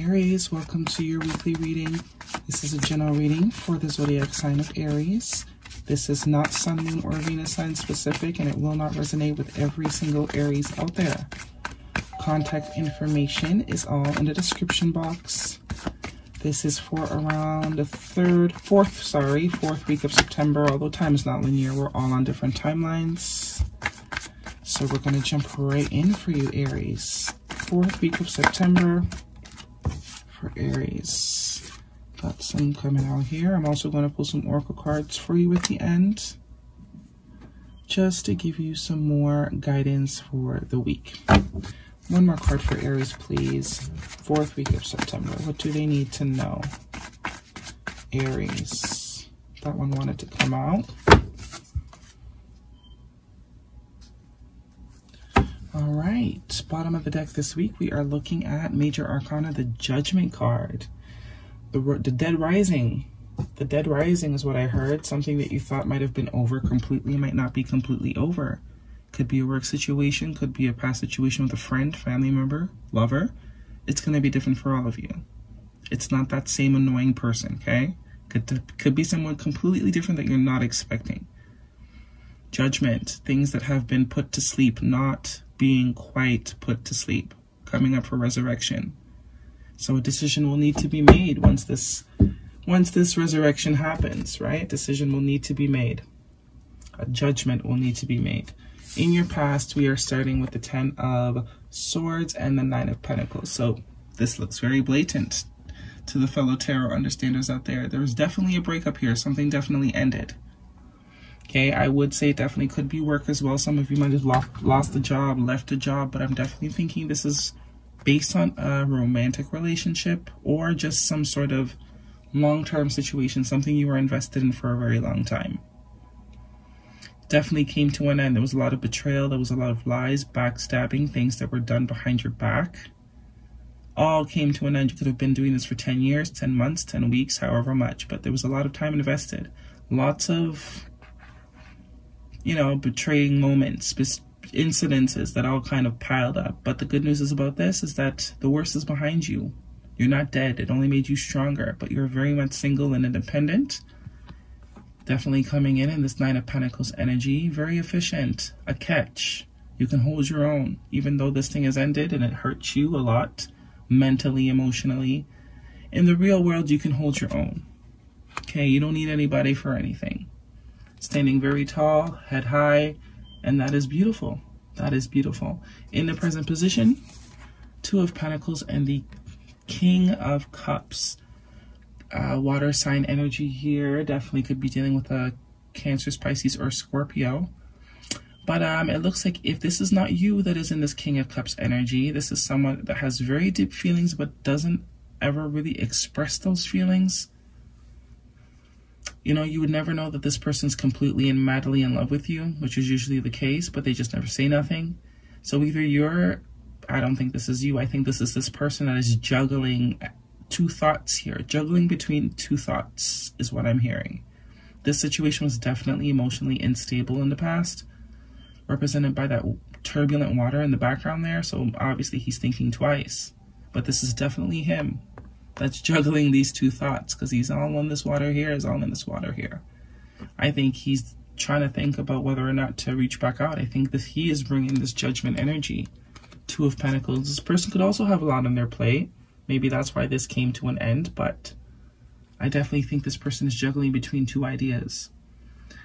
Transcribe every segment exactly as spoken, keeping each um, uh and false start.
Aries, welcome to your weekly reading. This is a general reading for the zodiac sign of Aries. This is not Sun, Moon, or Venus sign specific, and it will not resonate with every single Aries out there. Contact information is all in the description box. This is for around the third, fourth, sorry, fourth week of September. Although time is not linear, we're all on different timelines. So we're going to jump right in for you, Aries. Fourth week of September for Aries. Got some coming out here. I'm also going to pull some oracle cards for you at the end, just to give you some more guidance for the week. One more card for Aries, please. Fourth week of September. What do they need to know? Aries. That one wanted to come out. All right. Bottom of the deck this week, we are looking at Major Arcana, the Judgment card. The, the Dead Rising. The Dead Rising is what I heard. Something that you thought might have been over completely might not be completely over. Could be a work situation, could be a past situation with a friend, family member, lover. It's going to be different for all of you. It's not that same annoying person, okay? Could, could be someone completely different that you're not expecting. Judgment, things that have been put to sleep, not being quite put to sleep, coming up for resurrection. So a decision will need to be made once this, once this resurrection happens, right? A decision will need to be made. A judgment will need to be made. In your past, we are starting with the Ten of Swords and the Nine of Pentacles. So this looks very blatant to the fellow tarot understanders out there. There was definitely a breakup here. Something definitely ended. Okay, I would say it definitely could be work as well. Some of you might have lost, lost the job, left a job, but I'm definitely thinking this is based on a romantic relationship or just some sort of long-term situation, something you were invested in for a very long time. Definitely came to an end. There was a lot of betrayal. There was a lot of lies, backstabbing, things that were done behind your back. All came to an end. You could have been doing this for ten years, ten months, ten weeks, however much. But there was a lot of time invested. Lots of, you know, betraying moments, incidences that all kind of piled up. But the good news is about this is that the worst is behind you. You're not dead. It only made you stronger. But you're very much single and independent. Definitely coming in in this Nine of Pentacles energy. Very efficient. A catch. You can hold your own. Even though this thing has ended and it hurts you a lot. Mentally, emotionally. In the real world, you can hold your own. Okay? You don't need anybody for anything. Standing very tall. Head high. And that is beautiful. That is beautiful. In the present position, Two of Pentacles and the King of Cups. Uh, water sign energy here. Definitely could be dealing with a Cancer, Pisces, or Scorpio. But um, it looks like if this is not you that is in this King of Cups energy, this is someone that has very deep feelings but doesn't ever really express those feelings. You know, you would never know that this person's completely and madly in love with you, which is usually the case, but they just never say nothing. So either you're, I don't think this is you, I think this is this person that is juggling two thoughts here. Juggling between two thoughts is what I'm hearing. This situation was definitely emotionally unstable in the past, represented by that turbulent water in the background there. So obviously he's thinking twice, but this is definitely him that's juggling these two thoughts, because he's all in this water here, is all in this water here. I think he's trying to think about whether or not to reach back out. I think that he is bringing this judgment energy. Two of Pentacles. This person could also have a lot on their plate. Maybe that's why this came to an end, but I definitely think this person is juggling between two ideas,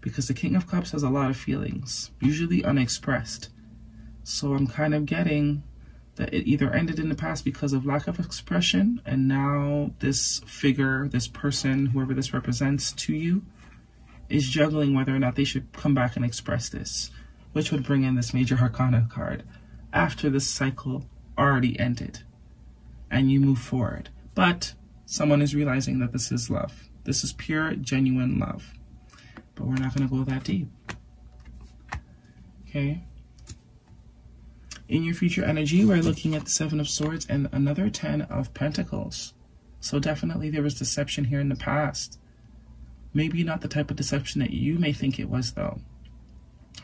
because the King of Cups has a lot of feelings, usually unexpressed. So I'm kind of getting that it either ended in the past because of lack of expression, and now this figure, this person, whoever this represents to you, is juggling whether or not they should come back and express this, which would bring in this Major Arcana card after this cycle already ended. And you move forward. But someone is realizing that this is love. This is pure, genuine love. But we're not going to go that deep. Okay? In your future energy, we're looking at the Seven of Swords and another Ten of Pentacles. So definitely there was deception here in the past. Maybe not the type of deception that you may think it was, though.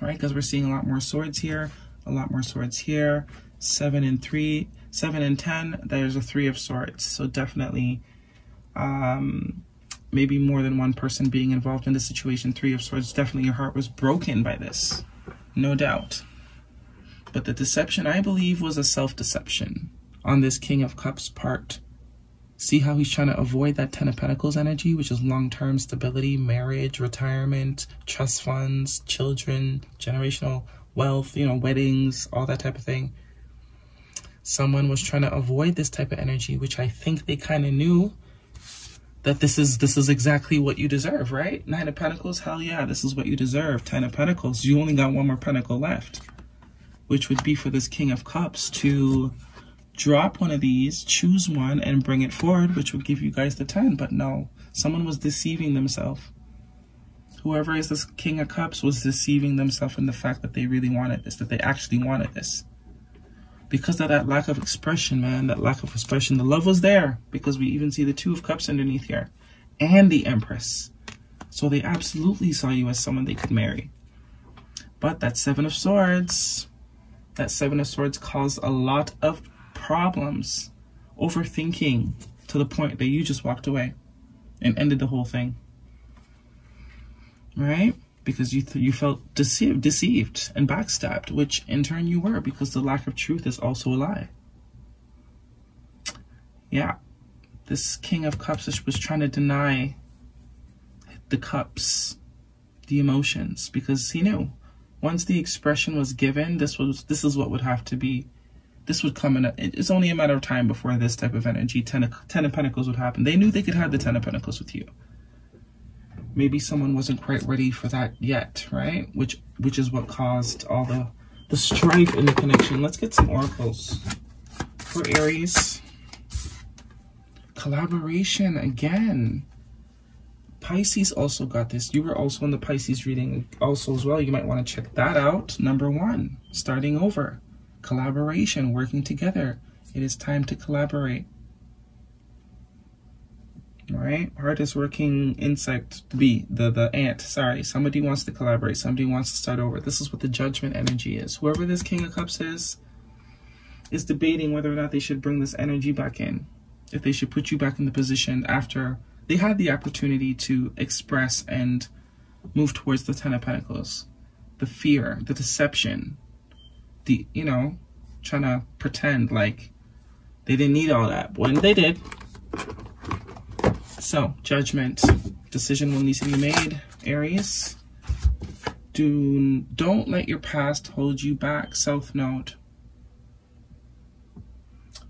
All right? Because we're seeing a lot more swords here, a lot more swords here. Seven and three. seven and ten, there's a three of swords. So definitely um, maybe more than one person being involved in this situation. Three of swords, definitely your heart was broken by this, no doubt. But the deception, I believe, was a self-deception on this King of Cups part. See how he's trying to avoid that Ten of Pentacles energy, which is long-term stability, marriage, retirement, trust funds, children, generational wealth, you know, weddings, all that type of thing. Someone was trying to avoid this type of energy, which I think they kind of knew that this is this is exactly what you deserve, right? Nine of Pentacles, hell yeah, this is what you deserve. Ten of Pentacles, you only got one more pentacle left, which would be for this King of Cups to drop one of these, choose one, and bring it forward, which would give you guys the ten. But no, someone was deceiving themselves. Whoever is this King of Cups was deceiving themselves in the fact that they really wanted this, that they actually wanted this. Because of that lack of expression, man, that lack of expression, the love was there, because we even see the Two of Cups underneath here, and the Empress. So they absolutely saw you as someone they could marry. But that Seven of Swords, that Seven of Swords caused a lot of problems, overthinking, to the point that you just walked away and ended the whole thing, right? Because you th you felt deceived deceived and backstabbed, which in turn you were, because the lack of truth is also a lie. Yeah, this King of Cups was trying to deny the cups, the emotions, because he knew once the expression was given, this was this is what would have to be. This would come in a, it's only a matter of time before this type of energy, ten of, ten of Pentacles, would happen. They knew they could have the Ten of Pentacles with you. Maybe someone wasn't quite ready for that yet, right? Which which is what caused all the, the strife in the connection. Let's get some oracles for Aries. Collaboration again. Pisces also got this. You were also in the Pisces reading also as well. You might want to check that out. Number one, starting over. Collaboration, working together. It is time to collaborate. All right, hardest working insect, the bee, the, the ant, sorry. Somebody wants to collaborate. Somebody wants to start over. This is what the judgment energy is. Whoever this King of Cups is, is debating whether or not they should bring this energy back in. If they should put you back in the position after they had the opportunity to express and move towards the Ten of Pentacles. The fear, the deception, the, you know, trying to pretend like they didn't need all that when they did. So, judgment, decision will need to be made, Aries. Do, don't let your past hold you back, South Node.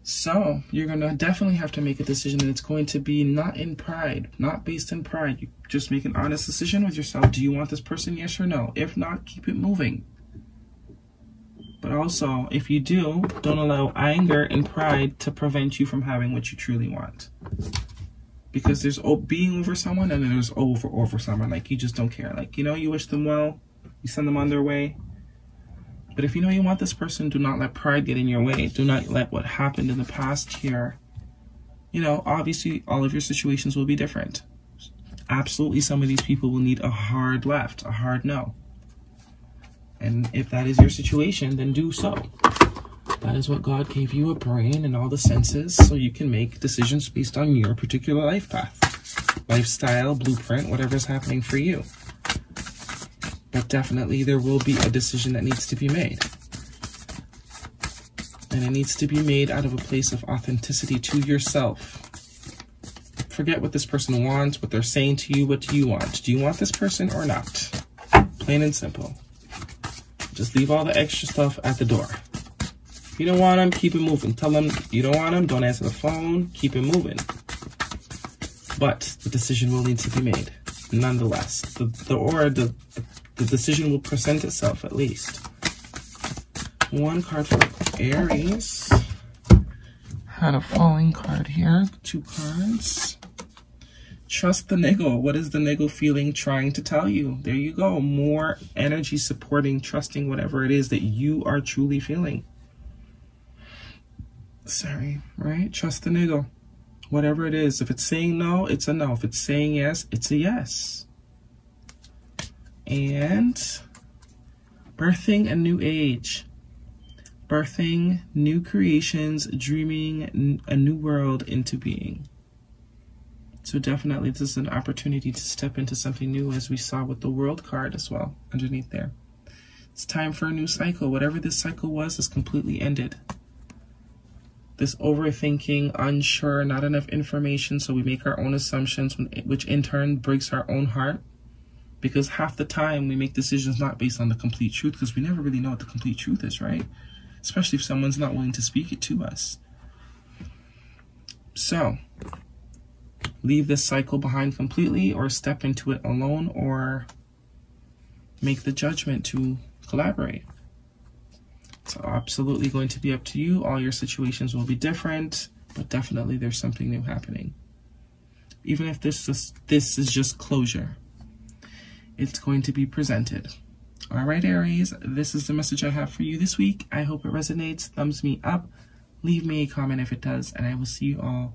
So, you're going to definitely have to make a decision, and it's going to be not in pride, not based in pride. You just make an honest decision with yourself. Do you want this person, yes or no? If not, keep it moving. But also, if you do, don't allow anger and pride to prevent you from having what you truly want. Because there's being over someone, and then there's over over someone. Like, you just don't care. Like, you know, you wish them well. You send them on their way. But if you know you want this person, do not let pride get in your way. Do not let what happened in the past here. You know, obviously, all of your situations will be different. Absolutely, some of these people will need a hard left, a hard no. And if that is your situation, then do so. That is what God gave you, a brain and all the senses, so you can make decisions based on your particular life path, lifestyle, blueprint, whatever's happening for you. But definitely there will be a decision that needs to be made. And it needs to be made out of a place of authenticity to yourself. Forget what this person wants, what they're saying to you, what do you want? Do you want this person or not? Plain and simple. Just leave all the extra stuff at the door. If you don't want them, keep it moving. Tell them you don't want them, don't answer the phone, keep it moving. But the decision will need to be made, nonetheless. The, the, or the, the decision will present itself, at least. One card for Aries. Had a falling card here, two cards. Trust the niggle. What is the niggle feeling trying to tell you? There you go. More energy supporting, trusting whatever it is that you are truly feeling. Sorry, right? Trust the niggle. Whatever it is. If it's saying no, it's a no. If it's saying yes, it's a yes. And birthing a new age. birthing new creations, dreaming a new world into being. So definitely this is an opportunity to step into something new, as we saw with the World card as well underneath there. It's time for a new cycle. Whatever this cycle was is completely ended. This overthinking, unsure, not enough information, so we make our own assumptions, which in turn breaks our own heart, because half the time we make decisions not based on the complete truth, because we never really know what the complete truth is, right? Especially if someone's not willing to speak it to us. So leave this cycle behind completely, or step into it alone, or make the judgment to collaborate. It's absolutely going to be up to you. All your situations will be different, but definitely there's something new happening. Even if this is, this is just closure, it's going to be presented. All right, Aries, this is the message I have for you this week. I hope it resonates. Thumbs me up. Leave me a comment if it does, and I will see you all